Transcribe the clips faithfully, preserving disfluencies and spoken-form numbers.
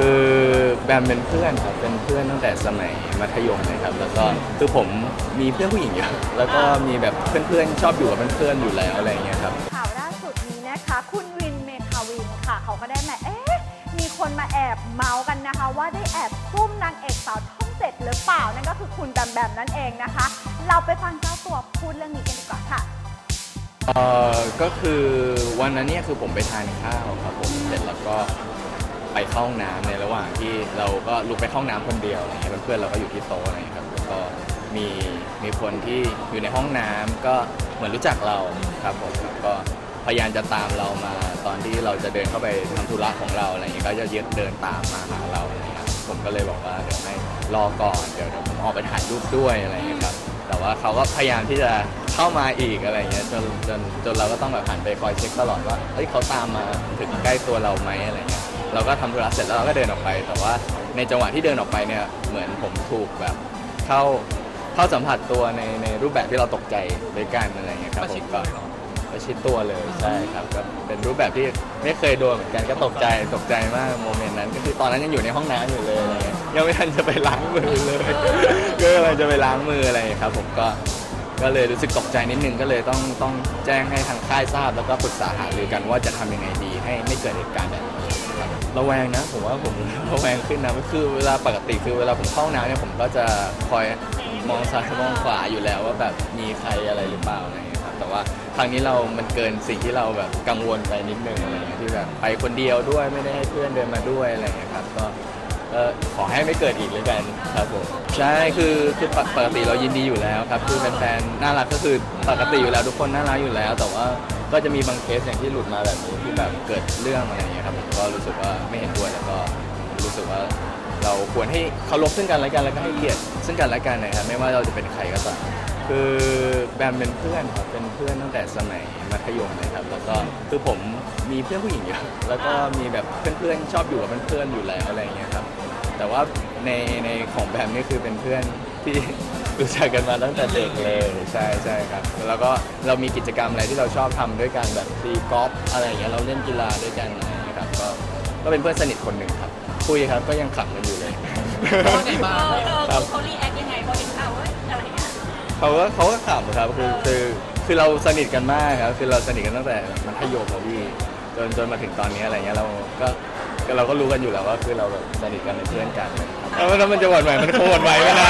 คือแบมเป็นเพื่อนครับเป็นเพื่อนตั้งแต่สมัยมัธยมเลยครับแล้วก็คือผมมีเพื่อนผู้หญิงเยอะแล้วก็มีแบบเพื่อนๆชอบอยู่กับเพื่อนๆอยู่แล้วอะไรอย่างเงี้ยครับข่าวล่าสุดนี้นะคะคุณวินเมธาวินค่ะเขาก็ได้มาเอ๊ะมีคนมาแอบเมาส์กันนะคะว่าได้แอบซุ่มนางเอกสาวช่องเจ็ดหรือเปล่านั่นก็คือคุณแบมแบมนั่นเองนะคะเราไปฟังเจ้าตัวพูดเรื่องนี้กันดีกว่าค่ะเอ่อก็คือวันนั้นเนี่ยคือผมไปทานข้าวครับผมเสร็จแล้วก็ไปเข้าห้องน้ำในระหว่างที่เราก็ลุกไปเข้าห้องน้ำคนเดียวอะไรเงี้ยเพื่อนเราก็อยู่ที่โต๊ะอะไรเงี้ยครับแล้วก็มีมีคนที่อยู่ในห้องน้ำก็เหมือนรู้จักเราครับผมก็พยายามจะตามเรามาตอนที่เราจะเดินเข้าไปทำธุระของเราอะไรเงี้ยก็จะยึดเดินตามมาหาเราอะไรเงี้ยผมก็เลยบอกว่าเดี๋ยวให้รอก่อนเดี๋ยวเดี๋ยวผมออกไปถ่ายรูปด้วยอะไรเงี้ยครับแต่ว่าเขาก็พยายามที่จะเข้ามาอีกอะไรเงี้ยจนจนจนเราก็ต้องแบบหันไปคอยเช็คตลอดว่าเฮ้ยเขาตามมาถึงใกล้ตัวเราไหมอะไรเงี้ยเราก็ทำธุระเสร็จแล้วเราก็เดินออกไปแต่ว่าในจังหวะที่เดินออกไปเนี่ยเหมือนผมถูกแบบเข้าเข้าสัมผัสตัวในในรูปแบบที่เราตกใจด้วยกันอะไรเงี้ยครับผมก็ประชิดตัวเลยใช่ครับก็เป็นรูปแบบที่ไม่เคยโดนเหมือนกันก็ตกใจตกใจมากโมเมนต์นั้นก็คือตอนนั้นยังอยู่ในห้องน้ำอยู่เลยอะไรเงี้ยยังไม่ทันจะไปล้างมือเลยก็เลยจะไปล้างมืออะไรครับผมก็ก็เลยรู้สึกตกใจนิดนึงก็เลยต้องต้องแจ้งให้ทางค่ายทราบแล้วก็ปรึกษาหารือกันว่าจะทำยังไงดีให้ไม่เกิดเหตุการณ์แบบนี้ระแวงนะผมว่าผมระแวงขึ้นนะก็คือเวลาปกติคือเวลาผมเข้าน้ำเนี่ยผมก็จะคอยมองซ้ายมองขวาอยู่แล้วว่าแบบมีใครอะไรหรือเปล่าอะไรครับแต่ว่าครั้งนี้เรามันเกินสิ่งที่เราแบบกังวลไปนิดนึงอะไรที่แบบไปคนเดียวด้วยไม่ได้ให้เพื่อนเดินมาด้วยอะไรครับก็ขอให้ไม่เกิดอีกเลยกันครับผมใช่คือคือปกติเรายินดีอยู่แล้วครับคือแฟนๆน่ารักก็คือปกติอยู่แล้วทุกคนน่ารักอยู่แล้วแต่ว่าก็จะมีบางเคสอย่างที่หลุดมาแบบนี้ที่แบบเกิดเรื่องอะไรอย่างเงี้ยครับผมก็รู้สึกว่าไม่เห็นด้วยแล้วก็รู้สึกว่าเราควรให้เคารพซึ่งกันและกันแล้วก็ให้เกียรติซึ่งกันและกันนะครับไม่ว่าเราจะเป็นใครก็ตามคือแบมเป็นเพื่อนครับเป็นเพื่อนตั้งแต่สมัยมัธยมเลยครับแล้วก็คือผมมีเพื่อนผู้หญิงเยอะแล้วก็มีแบบเพื่อนๆชอบอยู่กับเพื่อนๆอยู่แล้วอะไรอย่างเงี้ยครับแต่ว่าในในของแบมนี่คือเป็นเพื่อนที่รู้จักกันมาตั้งแต่เด็กเลยใช่ใช่ครับแล้วก็เรามีกิจกรรมอะไรที่เราชอบทำด้วยกันแบบตีกอล์ฟอะไรอย่างเงี้ยเราเล่นกีฬาด้วยกันนะครับก็ก็เป็นเพื่อนสนิทคนหนึ่งครับคุยครับก็ยังขำกันอยู่เลยเขาดีมากครับเขารีแอคยังไงเขาเห็นข่าวว่าอะไรเงี้ยเขาก็เขาก็ขำครับคือคือคือเราสนิทกันมากครับคือเราสนิทกันตั้งแต่มัธยมครับพี่จนจนมาถึงตอนนี้อะไรเงี้ยเราก็เราก็รู้กันอยู่แล้วว่าคือเราแบบสนิทกันเป็นเพื่อนกันแล้วแล้วมันจะหวั่นไหวมันโคตรไหวไม่ได้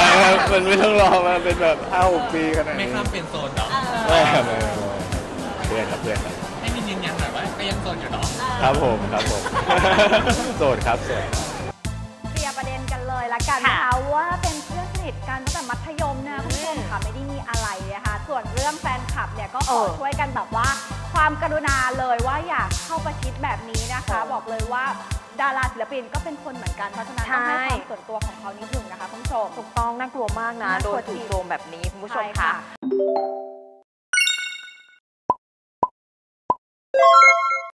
มันไม่ต้องรอมาเป็นแบบเอ้าปีขนาดนี้ไม่ข้ามเป็นโซนหรอไม่ครับเพื่อนครับเพื่อนครับให้มียืนยันหน่อยว่าก็ยังโซนอยู่หรอครับผมครับผมโซนครับโซนเคลียร์ประเด็นกันเลยละกันนะคะว่าเป็นเพื่อนสนิทกันตั้งแต่มัธยมนะคุณผู้ชมค่ะไม่ได้มีอะไรนะคะส่วนเรื่องแฟนคลับเนี่ยก็ขอช่วยกันแบบว่าความกรุณาเลยว่าอยากเข้าประชิดแบบนี้นะคะบอกเลยว่าดาราศิลปินก็เป็นคนเหมือนกันเพราะฉะนั้นต้องให้ความส่วนตัวของเขานิดนึงนะคะคุณผู้ชมถูกต้องน่ากลัวมากนะโดนถูกโจมแบบนี้คุณผู้ชมค่ะ